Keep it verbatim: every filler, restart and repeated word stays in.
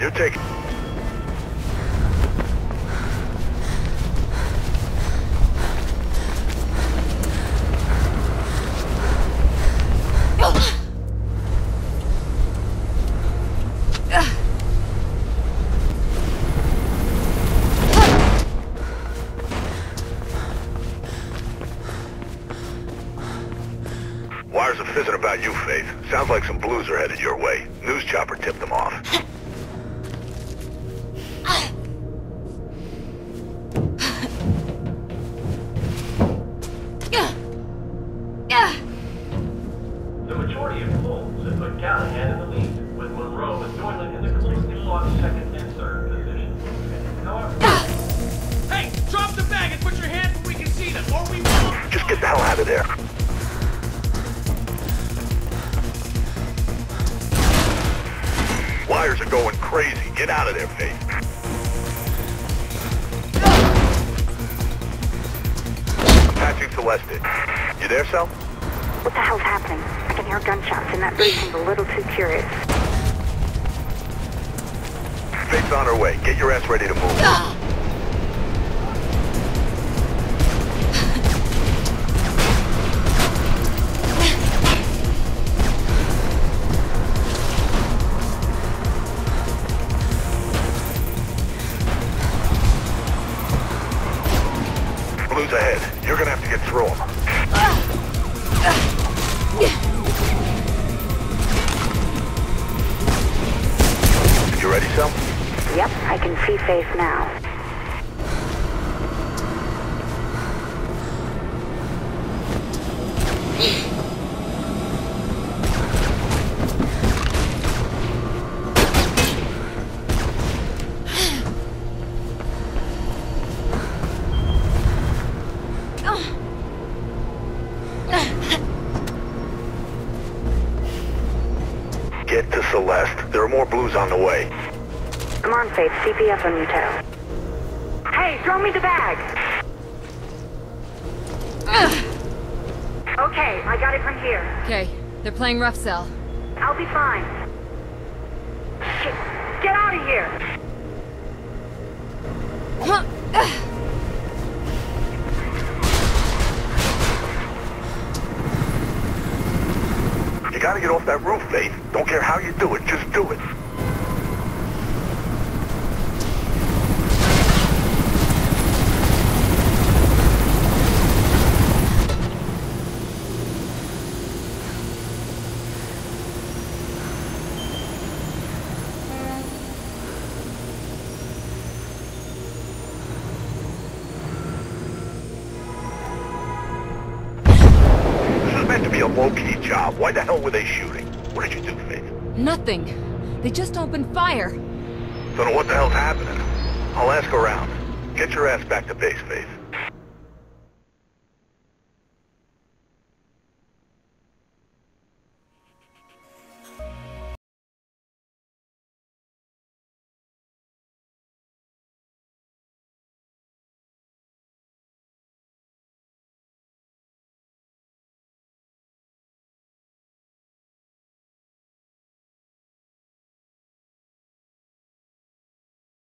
You're taking... Wires are fizzing about you, Faith. Sounds like some blues are headed your way. News chopper tipped them off. The majority of polls have put Callahan in the lead, with Monroe and Toilet in the completely lost second and third positions. However... Hey! Drop the bag and put your hands where we can see them, or we won't... Just get the hell out of there. Wires are going crazy. Get out of there, Faith. Apache Celeste. You there, Cel? What the hell's happening? I can hear gunshots and that bitch seems a little too curious. Faith's on her way. Get your ass ready to move. No. Ahead. You're gonna have to get through them. You ready, Cel? Yep, I can see Faith now. Get to Celeste. There are more blues on the way. Come on, Faith. C P S on your toe. Hey, throw me the bag! Ugh. Okay, I got it from here. Okay, they're playing rough, Cel. I'll be fine. Shit, get out of here! Huh. Ugh. You gotta get off that roof, Faith. Don't care how you do it, just do it. A low-key job. Why the hell were they shooting? What did you do, Faith? Nothing. They just opened fire. Don't know what the hell's happening. I'll ask around. Get your ass back to base, Faith.